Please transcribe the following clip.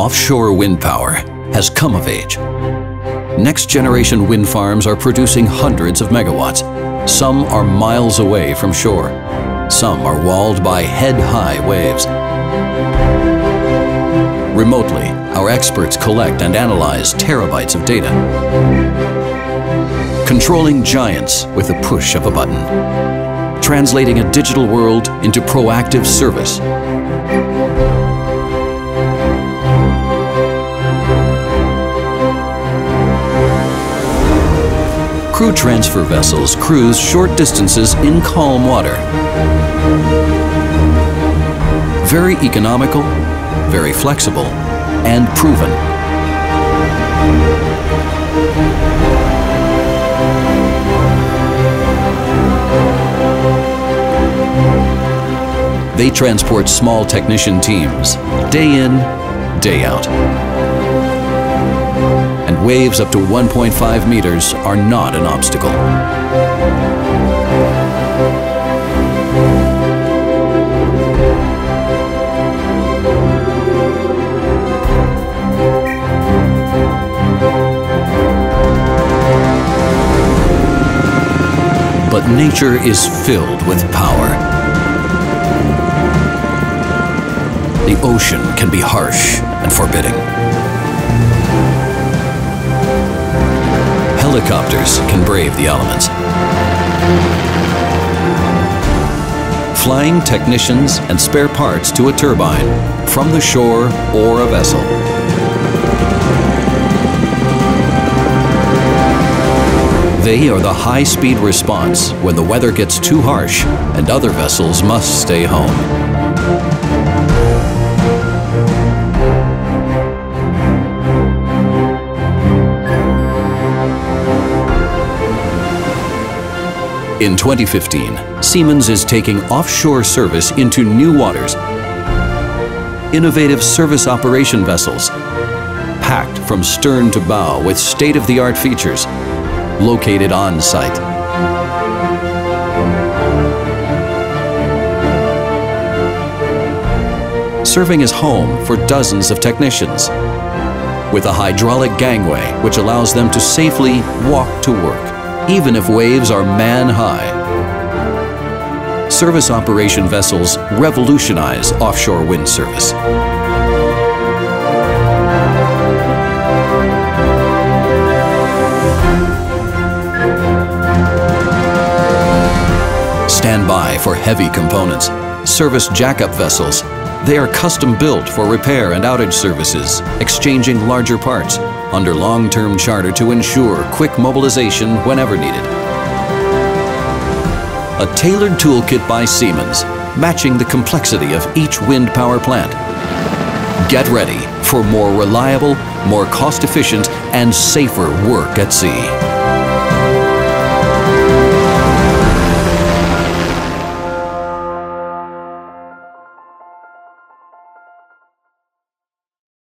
offshore wind power has come of age. Next-generation wind farms are producing hundreds of megawatts. Some are miles away from shore. Some are walled by head-high waves. Remotely, our experts collect and analyze terabytes of data, controlling giants with the push of a button, translating a digital world into proactive service. Crew transfer vessels cruise short distances in calm water. Very economical, very flexible, and proven. They transport small technician teams, day in, day out. And waves up to 1.5 meters are not an obstacle. But nature is filled with power. The ocean can be harsh and forbidding. Helicopters can brave the elements. Flying technicians and spare parts to a turbine from the shore or a vessel. They are the high-speed response when the weather gets too harsh and other vessels must stay home. In 2015, Siemens is taking offshore service into new waters. Innovative service operation vessels, packed from stern to bow with state-of-the-art features, located on site. Serving as home for dozens of technicians with a hydraulic gangway which allows them to safely walk to work even if waves are man-high. Service operation vessels revolutionize offshore wind service. Stand by for heavy components, service jack-up vessels. They are custom-built for repair and outage services, exchanging larger parts under long-term charter to ensure quick mobilization whenever needed. A tailored toolkit by Siemens, matching the complexity of each wind power plant. Get ready for more reliable, more cost-efficient, and safer work at sea.